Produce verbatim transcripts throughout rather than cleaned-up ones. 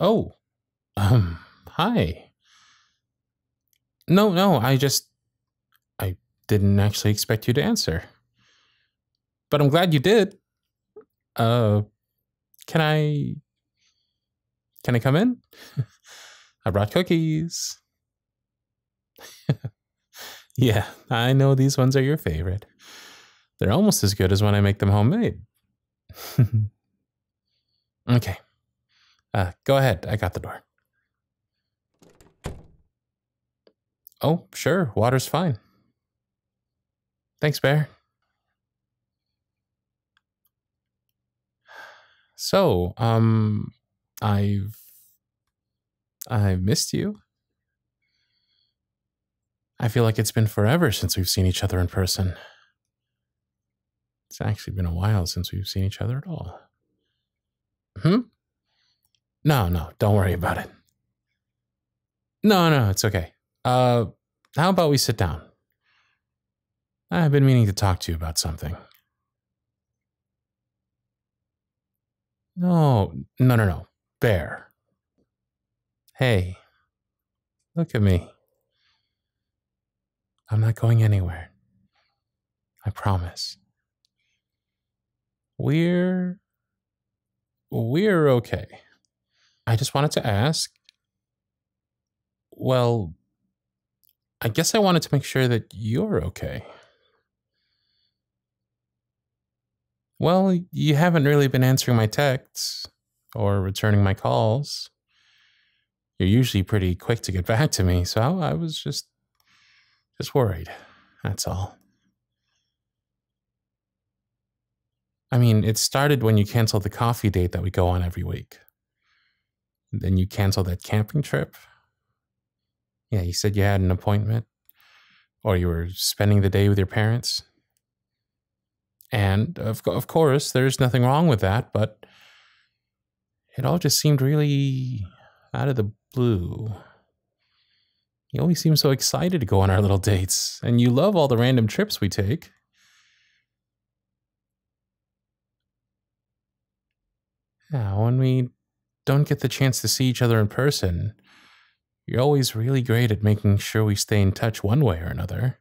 Oh, um, hi. No, no, I just, I didn't actually expect you to answer. But I'm glad you did. Uh, can I, can I come in? I brought cookies. Yeah, I know these ones are your favorite. They're almost as good as when I make them homemade. Okay. Uh, go ahead. I got the door. Oh, sure. Water's fine. Thanks, Bear. So, um, I've... I missed you. I feel like it's been forever since we've seen each other in person. It's actually been a while since we've seen each other at all. Hmm? No, no, don't worry about it. No, no, it's okay. Uh, how about we sit down? I've been meaning to talk to you about something. No, no, no, no. Bear. Hey, look at me. I'm not going anywhere. I promise. We're... We're okay. I just wanted to ask... Well... I guess I wanted to make sure that you're okay. Well, you haven't really been answering my texts or returning my calls. You're usually pretty quick to get back to me, so I was just just worried. That's all. I mean, it started when you canceled the coffee date that we go on every week. Then you canceled that camping trip. Yeah, you said you had an appointment, or you were spending the day with your parents. And, of, of course, there's nothing wrong with that, but it all just seemed really out of the blue. You always seem so excited to go on our little dates, and you love all the random trips we take. Yeah, when we don't get the chance to see each other in person, you're always really great at making sure we stay in touch one way or another.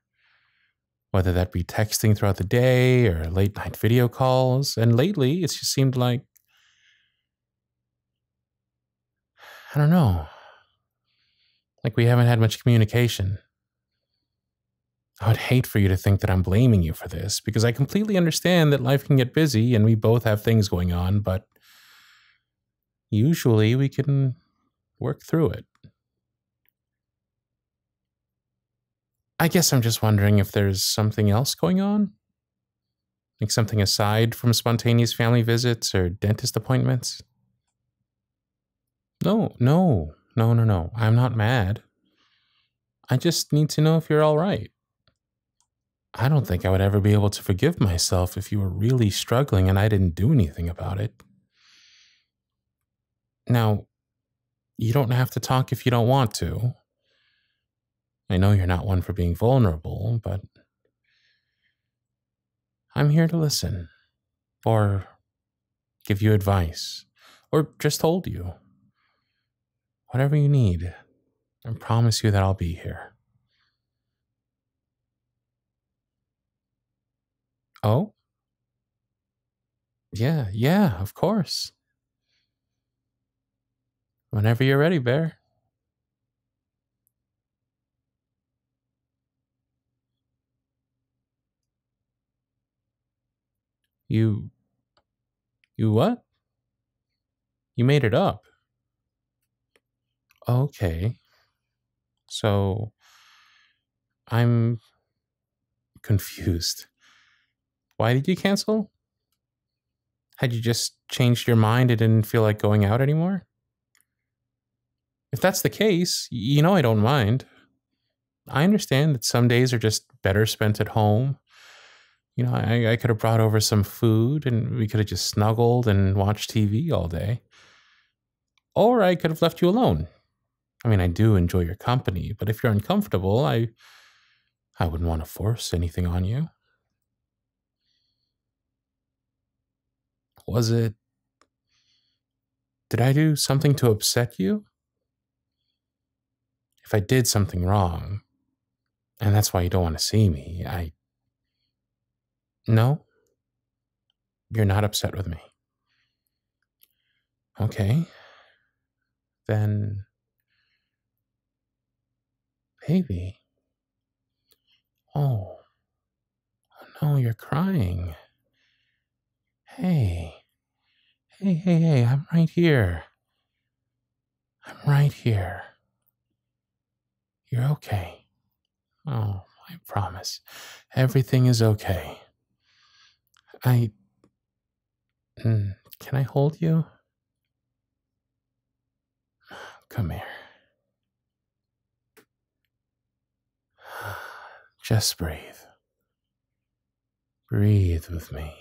Whether that be texting throughout the day or late night video calls. And lately, it's just seemed like, I don't know, like we haven't had much communication. I would hate for you to think that I'm blaming you for this, because I completely understand that life can get busy and we both have things going on, but usually we can work through it. I guess I'm just wondering if there's something else going on? Like something aside from spontaneous family visits or dentist appointments? No, no, no, no, no. I'm not mad. I just need to know if you're all right. I don't think I would ever be able to forgive myself if you were really struggling and I didn't do anything about it. Now, you don't have to talk if you don't want to. I know you're not one for being vulnerable, but I'm here to listen, or give you advice, or just hold you. Whatever you need, I promise you that I'll be here. Oh? Yeah, yeah, of course. Whenever you're ready, Bear. You, you what? You made it up. Okay. So, I'm confused. Why did you cancel? Had you just changed your mind and didn't feel like going out anymore? If that's the case, you know I don't mind. I understand that some days are just better spent at home. You know, I, I could have brought over some food and we could have just snuggled and watched T V all day. Or I could have left you alone. I mean, I do enjoy your company, but if you're uncomfortable, I, I wouldn't want to force anything on you. Was it, Did I do something to upset you? If I did something wrong, and that's why you don't want to see me, I... No? You're not upset with me. Okay. Then... Baby. Oh. Oh no, you're crying. Hey. Hey, hey, hey, I'm right here. I'm right here. You're okay. Oh, I promise. Everything is okay. I... Can I hold you? Come here. Just breathe. Breathe with me.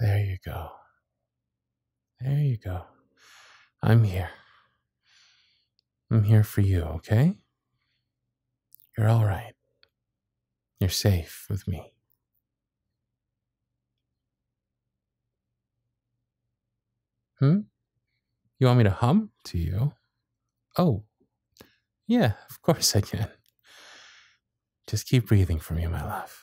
There you go. There you go. I'm here. I'm here for you, okay? You're all right. You're safe with me. Hmm? You want me to hum to you? Oh, yeah, of course I can. Just keep breathing for me, my love.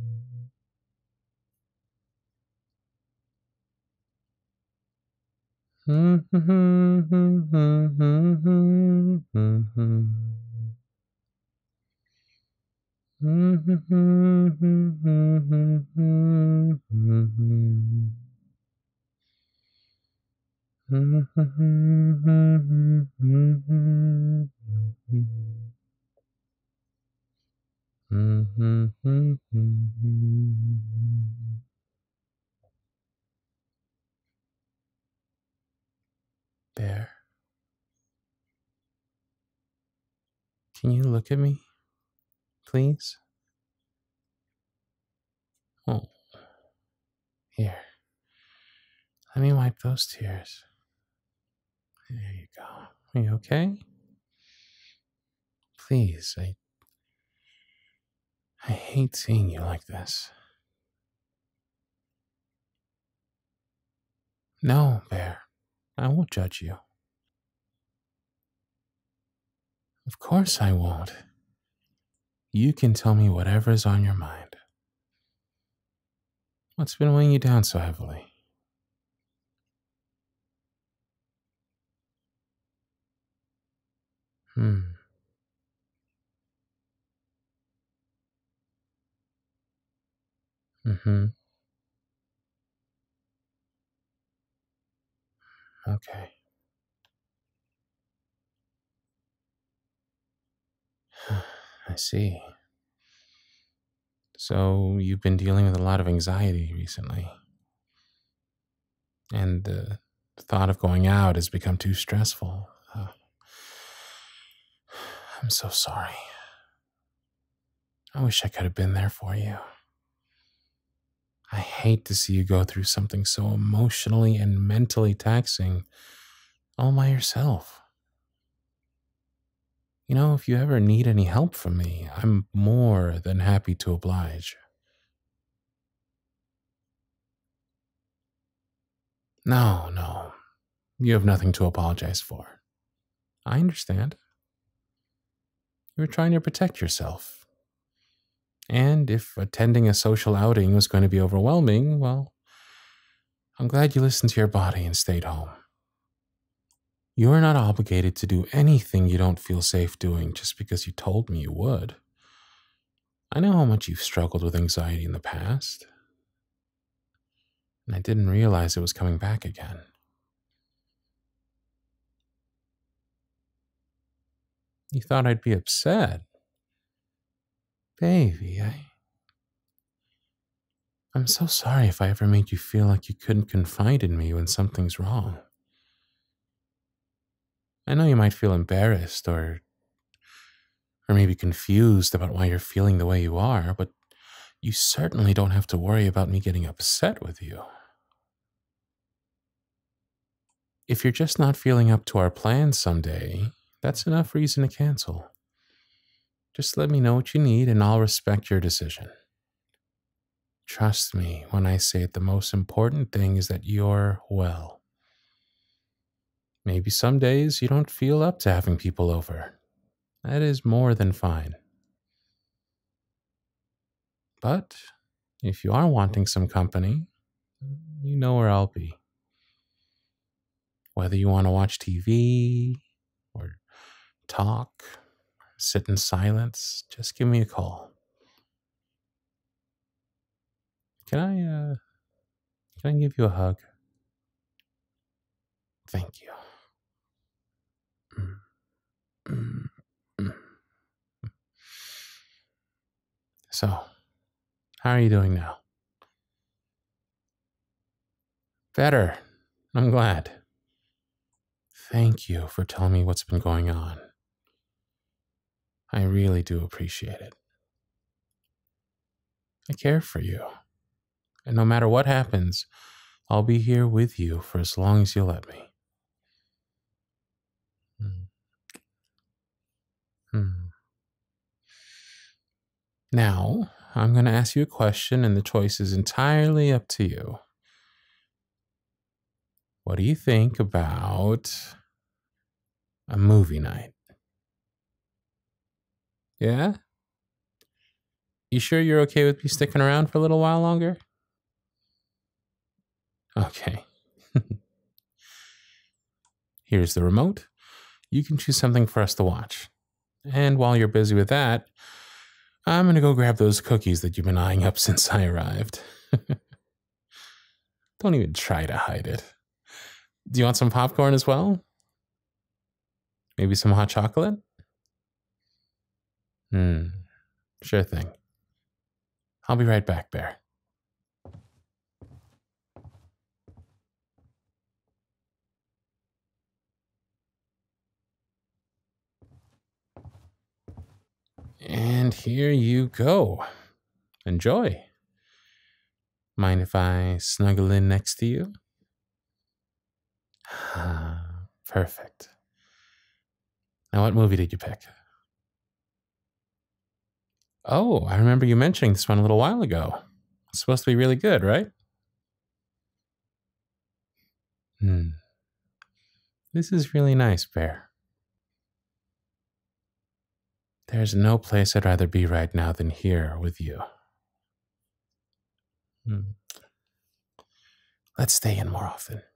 There. Can you look at me, please? Oh, here. Let me wipe those tears. There you go. Are you okay? Please, I... I hate seeing you like this. No, Bear. I won't judge you. Of course I won't. You can tell me whatever is on your mind. What's been weighing you down so heavily? Hmm. Mm-hmm. Okay. I see. So you've been dealing with a lot of anxiety recently. And the thought of going out has become too stressful. Uh, I'm so sorry. I wish I could have been there for you. I hate to see you go through something so emotionally and mentally taxing all by yourself. You know, if you ever need any help from me, I'm more than happy to oblige. No, no, you have nothing to apologize for. I understand. You were trying to protect yourself. And if attending a social outing was going to be overwhelming, well, I'm glad you listened to your body and stayed home. You're not obligated to do anything you don't feel safe doing just because you told me you would. I know how much you've struggled with anxiety in the past. And I didn't realize it was coming back again. You thought I'd be upset. Baby, I... I'm so sorry if I ever made you feel like you couldn't confide in me when something's wrong. I know you might feel embarrassed or... or maybe confused about why you're feeling the way you are, but you certainly don't have to worry about me getting upset with you. If you're just not feeling up to our plans someday, that's enough reason to cancel. Just let me know what you need and I'll respect your decision. Trust me when I say it, the most important thing is that you're well. Maybe some days you don't feel up to having people over. That is more than fine. But if you are wanting some company, you know where I'll be. Whether you want to watch T V or talk, sit in silence, just give me a call. Can I, uh, can I give you a hug? Thank you. So, how are you doing now? Better. I'm glad. Thank you for telling me what's been going on. I really do appreciate it. I care for you. And no matter what happens, I'll be here with you for as long as you let me. Hmm. Now, I'm going to ask you a question and the choice is entirely up to you. What do you think about a movie night? Yeah? You sure you're okay with me sticking around for a little while longer? Okay. Here's the remote. You can choose something for us to watch. And while you're busy with that, I'm going to go grab those cookies that you've been eyeing up since I arrived. Don't even try to hide it. Do you want some popcorn as well? Maybe some hot chocolate? Hmm, sure thing. I'll be right back, Bear. And here you go. Enjoy. Mind if I snuggle in next to you? Perfect. Now, what movie did you pick? Oh, I remember you mentioning this one a little while ago. It's supposed to be really good, right? Hmm. This is really nice, Bear. There's no place I'd rather be right now than here with you. Hmm. Let's stay in more often.